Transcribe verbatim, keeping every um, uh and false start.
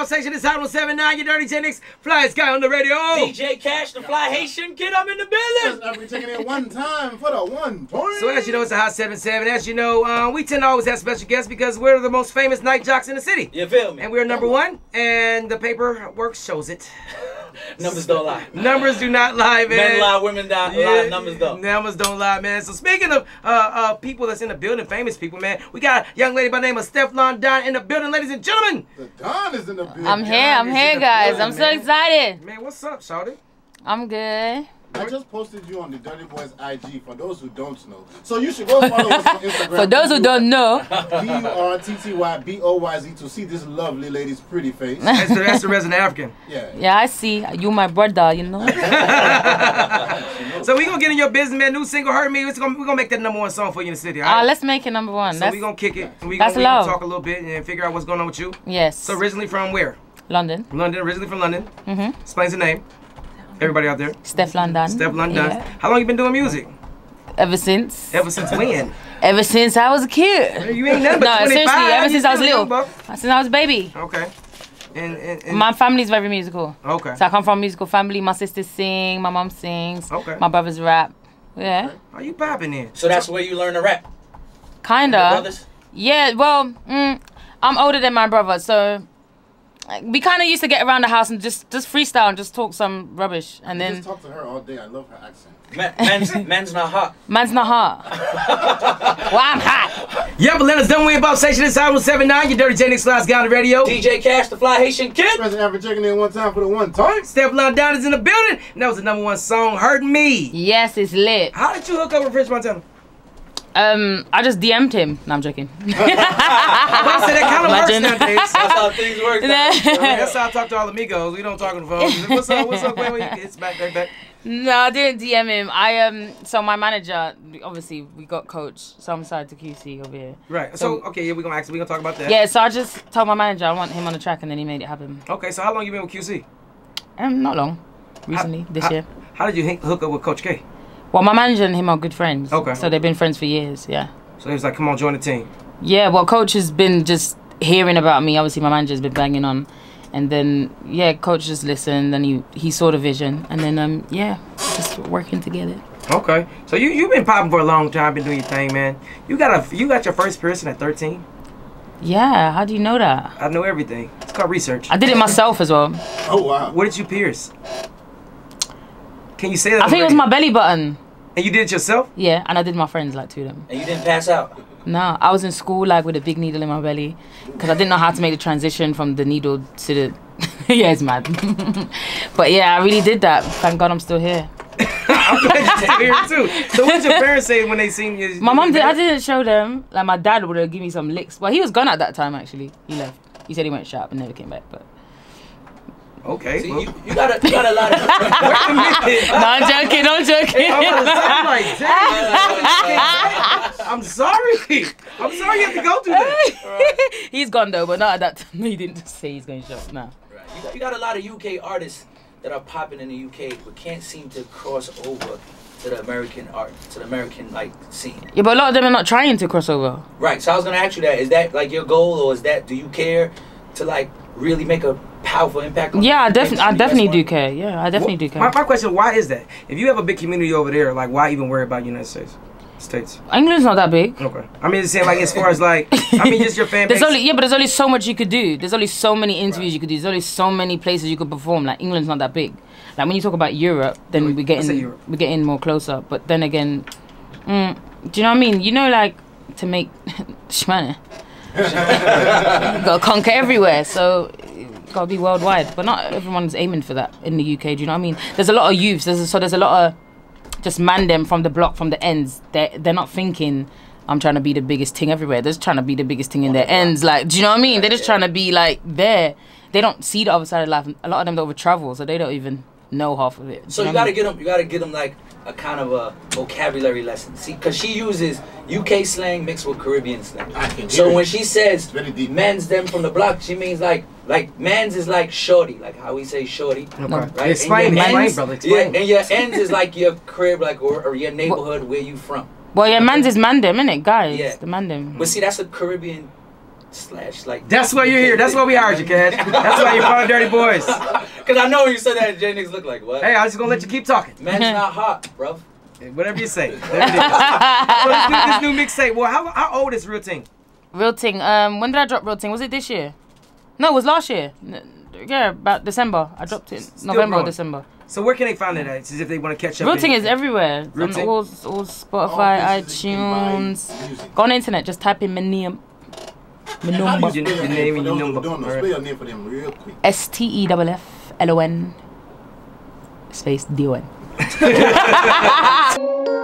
up section. It's Hot seventy-nine, your Dirty Genix, flyest guy on the radio. D J Cash, the fly Haitian, get up in the building. We're taking it one time for the one point. So as you know, it's a Hot seventy-seven. As you know, um, we tend to always have special guests because we're the most famous night jocks in the city. You feel me? And we're number one, and the paperwork shows it. Numbers don't lie. Numbers do not lie, man. Men lie, women die, yeah. lie, numbers don't. Numbers don't lie, man. So speaking of uh, uh, people that's in the building, famous people, man, we got a young lady by the name of Stefflon Don in the building, ladies and gentlemen. The Don is in the building. I'm here, I'm here, guys. Building, I'm so man. excited. Man, what's up, shawty? I'm good. I just posted you on the Durtty Boyz I G for those who don't know. So you should go follow us on Instagram. For those who don't know. D U R T T Y B O Y Z to see this lovely lady's pretty face. That's the, that's the resident African. Yeah. Yeah, I see. You my brother, you know. So we going to get in your business, man. New single, Hurt Me. We're going to make that number one song for you in the city. All right? uh, let's make it number one. So that's, we going to kick it. We that's gonna, love. We're going to talk a little bit and figure out what's going on with you. Yes. So originally from where? London. London, originally from London. Mm-hmm. Explains the name. Everybody out there. Stefflon Don. Stefflon Don. Yeah. How long you been doing music? Ever since. Ever since when? Ever since I was a kid. You ain't nothing but no, seriously, ever since I was little. Young, since I was a baby. Okay. And, and, and my family's very musical. Okay. So I come from a musical family. My sisters sing. My mom sings. Okay. My brothers rap. Yeah. Are you popping in? So that's where you learn to rap? Kind of. Yeah, well, mm, I'm older than my brother, so... We kind of used to get around the house and just just freestyle and just talk some rubbish, and I then just talk to her all day. I love her accent. Man, man's, man's not hot. Man's not hot. Well, I'm hot. Yeah, but let us know we about station inside one seven nine. Your Dirty Genix flies guy on the radio. D J Cash, the fly Haitian kid. President African checking in one time for the one time. Stefflon Don is in the building, and that was the number one song, "Hurt Me." Yes, it's lit. How did you hook up with French Montana? Um, I just D M'd him. No, I'm joking. Well, I said, that kind of Imagine. works nowadays. That's how things work. That's how I talk to all amigos. We don't talk on the phone. What's up? What's up? Wait, wait. It's back, back, back. No, I didn't D M him. I um, so my manager, obviously, we got Coach, so I'm decided to Q C over here. Right. So, so okay, yeah, we're gonna ask, we're gonna talk about that. Yeah. So I just told my manager I want him on the track, and then he made it happen. Okay. So how long you been with Q C? Um, not long. Recently, how, this how, year. How did you hook up with Coach K? Well, my manager and him are good friends. Okay. So they've been friends for years, yeah. So he was like, come on, join the team. Yeah, well, Coach has been just hearing about me. Obviously, my manager's been banging on. And then, yeah, Coach just listened, and he, he saw the vision. And then, um, yeah, just working together. Okay. So you, you've been popping for a long time, been doing your thing, man. You got a, you got your first person at thirteen? Yeah, how do you know that? I know everything. It's called research. I did it myself as well. Oh, wow. Where did you pierce? Can you say that? I think it was my belly button. And you did it yourself? Yeah, and I did my friends, like, two of them. And you didn't pass out? No, I was in school, like, with a big needle in my belly because I didn't know how to make the transition from the needle to the... Yeah, it's mad. But, yeah, I really did that. Thank God I'm still here. I'm glad you're still here, too. So what did your parents say when they seen you? My mom did. I didn't show them. Like, my dad would have given me some licks. Well, he was gone at that time, actually. He left. He said he went sharp and never came back, but... Okay. See, well. you, you, got a, you got a lot of... No, I'm joking, I'm joking. I'm, like, Damn, I'm sorry. I'm sorry you have to go through that. Right. He's gone, though, but not at that time. He didn't just say he's going to shop. No. Right. You, got, you got a lot of U K artists that are popping in the U K but can't seem to cross over to the American art, to the American, like, scene. Yeah, but a lot of them are not trying to cross over. Right. So I was going to ask you that. Is that, like, your goal, or is that... Do you care to, like, really make a... powerful impact on yeah I, defi I definitely do care yeah I definitely well, do care my, my question, why is that? If you have a big community over there, like, why even worry about United States States England's not that big. Okay. I mean, it's saying, like, as far as, like, I mean, just your fan base. Only, yeah, but there's only so much you could do. There's only so many interviews right. you could do. There's only so many places you could perform. Like, England's not that big. Like, when you talk about Europe, then Wait, we're getting we're getting more closer. But then again, mm, do you know what I mean? You know, like, to make shmoney you gotta conquer everywhere, so gotta be worldwide, but not everyone's aiming for that in the U K. Do you know what I mean? There's a lot of youths. There's a, so there's a lot of just man them from the block, from the ends. They they're not thinking I'm trying to be the biggest thing everywhere. They're just trying to be the biggest thing in their ends. Like, do you know what I mean? They're just trying to be like there. They don't see the other side of life. A lot of them don't ever travel, so they don't even know half of it. So you, know you gotta I mean? get them. You gotta get them like a kind of a vocabulary lesson. See, because she uses U K slang mixed with Caribbean slang. So when she says men's them from the block, she means like like men's is like shorty, like how we say shorty. Okay. Right? Explain, explain, brother. Explain. Yeah, and your ends is like your crib, like or, or your neighborhood, where you from. Well, yeah, man's is mandem, isn't it, guys? Yeah, the mandem. But see, that's a Caribbean slash like. That's why you're here. That's why we hired you, Cash. That's why you're part of Durtty Boyz. Cause I know you said that Genix looked like what? Hey, I was just gonna let you keep talking. Man's not hot, bro. Whatever you say. There it is. So this new, new mixtape. Well, how how old is Real Ting? Real Ting. Um, when did I drop Real Ting? Was it this year? No, it was last year. Yeah, about December. I dropped it in November or December. So where can they find it at, as if they want to catch up? Real Ting is everywhere. Real Ting? All, all Spotify, all iTunes. Go on the internet, just type in my name. My number. You your name and your number. Don't know, spell your name for them real quick. S T E F F L O N space D O N.